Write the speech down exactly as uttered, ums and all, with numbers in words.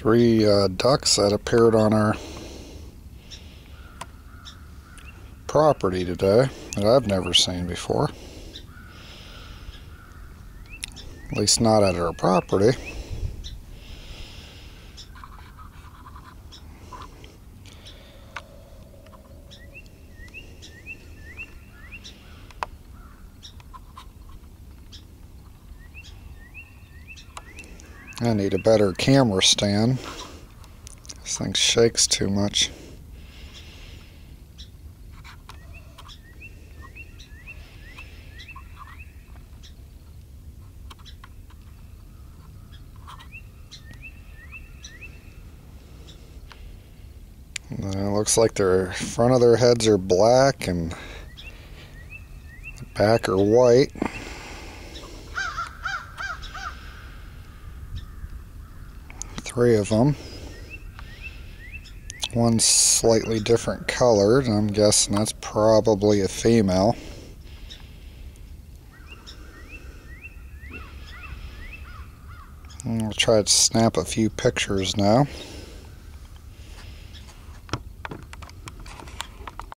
three uh, ducks that appeared on our property today that I've never seen before. At least not at our property. I need a better camera stand. This thing shakes too much. And it looks like their front of their heads are black and the back are white. Three of them. One's slightly different colored. I'm guessing that's probably a female. I'll try to snap a few pictures now.